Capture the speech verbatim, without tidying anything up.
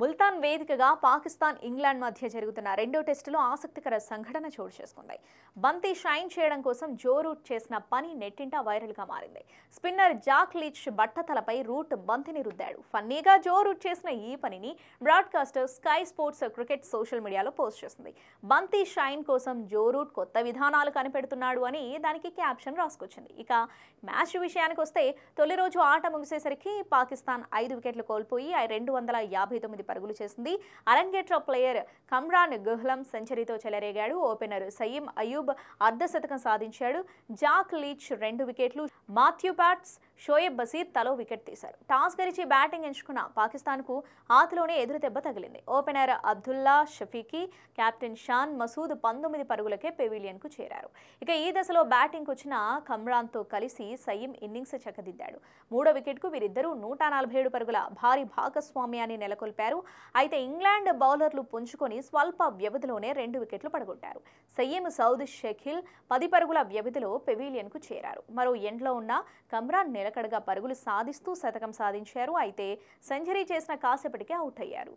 ముల్తాన్ వేదికగా పాకిస్తాన్ ఇంగ్లాండ్ మధ్య జరుగుతున్న రెండో టెస్టులో ఆసక్తికర సంఘటన చోటు చేసుకుంది. బంతి షైన్ చేయడం కోసం జో రూట్ చేసిన పని నెట్టింట వైరల్గా మారింది. స్పిన్నర్ జాక్ లీచ్ బట్టతలపై రూట్ బంతిని రుద్దాడు. ఫన్నీగా జో రూట్ చేసిన ఈ పనిని broadcaster Sky Sports cricket social మీడియాలో పోస్ట్ చేసింది. బంతి షైన్ కోసం జో రూట్ కొత్త విధానాలు కనిపెడుతున్నాడు అని దానికి క్యాప్షన్ రాసుకొచ్చింది. ఇక మ్యాచ్ విషయానికి వస్తే తొలి రోజు ఆట ముగిసేసరికి పాకిస్తాన్ ఐదు వికెట్లు కోల్పోయి రెండు వందల యాభై తొమ్మిది పరుగులు చేసింది. అరంగేట్ర ప్లేయర్ కమ్రాన్ గుహ్లం సెంచరీతో చెలరేగాడు. ఓపెనర్ సయీమ్ అయూబ్ అర్ధ శతకం సాధించాడు. జాక్ లీచ్ రెండు వికెట్లు, మాథ్యూ ప్యాట్స్, షోయబ్ బసీర్ తలో వికెట్ తీశారు. టాస్ గెలిచి బ్యాటింగ్ ఎంచుకున్న పాకిస్తాన్కు ఆతలోనే ఎదురు దెబ్బ తగిలింది. ఓపెనర్ అబ్దుల్లా షఫీకి, కెప్టెన్ షాన్ మసూద్ పంతొమ్మిది పరుగులకే పెవిలియన్కు చేరారు. ఇక ఈ దశలో బ్యాటింగ్కు వచ్చిన కమ్రాన్తో కలిసి సయీమ్ ఇన్నింగ్స్ చక్కదిద్దాడు. మూడో వికెట్కు వీరిద్దరూ నూట నలభై ఏడు పరుగుల భారీ భాగస్వామ్యాన్ని నెలకొల్పారు. అయితే ఇంగ్లాండ్ బౌలర్లు పుంజుకొని స్వల్ప వ్యవధిలోనే రెండు వికెట్లు పడగొట్టారు. సయీమ్, సౌద్ షకిల్ పది పరుగుల వ్యవధిలో పెవిలియన్కు చేరారు. మరో ఎండ్లో ఉన్న కమ్రాన్ నిలకడగా పరుగులు సాధిస్తూ శతకం సాధించారు. అయితే సెంచరీ చేసిన కాసేపటికే అవుట్ అయ్యారు.